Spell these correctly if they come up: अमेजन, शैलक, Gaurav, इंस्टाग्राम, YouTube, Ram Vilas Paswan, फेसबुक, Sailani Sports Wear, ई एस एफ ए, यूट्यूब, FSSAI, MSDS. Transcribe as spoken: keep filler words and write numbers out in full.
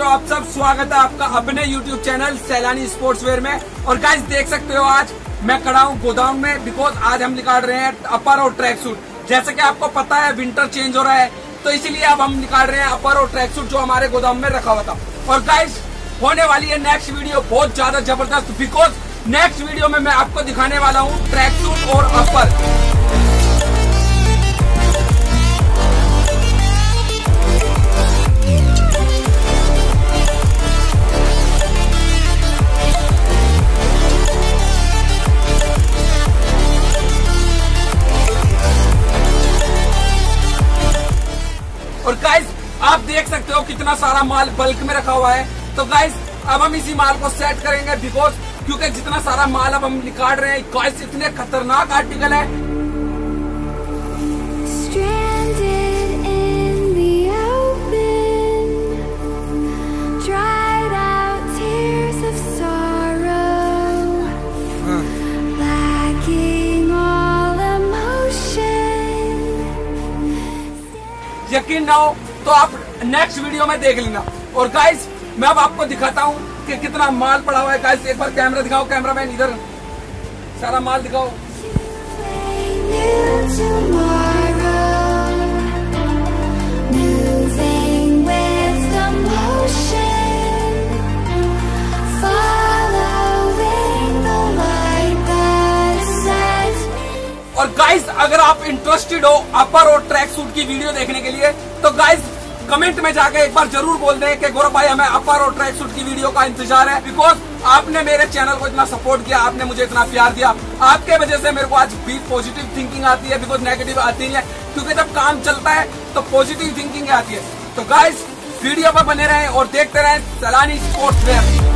दोस्तों आप सब स्वागत है आपका अपने YouTube चैनल सैलानी स्पोर्ट्स वेयर में। और गाइस देख सकते हो आज मैं खड़ा हूँ गोदाम में, बिकॉज आज हम निकाल रहे हैं अपर और ट्रैक सूट। जैसे कि आपको पता है विंटर चेंज हो रहा है, तो इसीलिए अब हम निकाल रहे हैं अपर और ट्रैक सूट जो हमारे गोदाम में रखा हुआ था। और गाइस होने वाली है नेक्स्ट वीडियो बहुत ज्यादा जबरदस्त, बिकॉज नेक्स्ट वीडियो में मैं आपको दिखाने वाला हूँ ट्रैक सूट और अपर। और गाइस आप देख सकते हो कितना सारा माल बल्क में रखा हुआ है। तो गाइस अब हम इसी माल को सेट करेंगे, बिकॉज क्योंकि जितना सारा माल अब हम निकाल रहे हैं गाइस इतने खतरनाक आर्टिकल है। यकीन ना हो तो आप नेक्स्ट वीडियो में देख लेना। और गाइस मैं अब आपको दिखाता हूँ कि कितना माल पड़ा हुआ है। गाइस एक बार कैमरा दिखाओ, कैमरा मैन इधर सारा माल दिखाओ। और गाइस अगर आप इंटरेस्टेड हो अपर और ट्रैक सूट की वीडियो देखने के लिए, तो गाइस कमेंट में जाकर एक बार जरूर बोल दें कि गौरव भाई हमें अपर और ट्रैक सूट की वीडियो का इंतजार है, बिकॉज आपने मेरे चैनल को इतना सपोर्ट किया, आपने मुझे इतना प्यार दिया। आपके वजह से मेरे को आज भी पॉजिटिव थिंकिंग आती है, बिकॉज नेगेटिव आती नहीं है, क्योंकि जब काम चलता है तो पॉजिटिव थिंकिंग आती है। तो गाइस वीडियो पर बने रहें और देखते रहें सैलानी स्पोर्ट्स वेयर।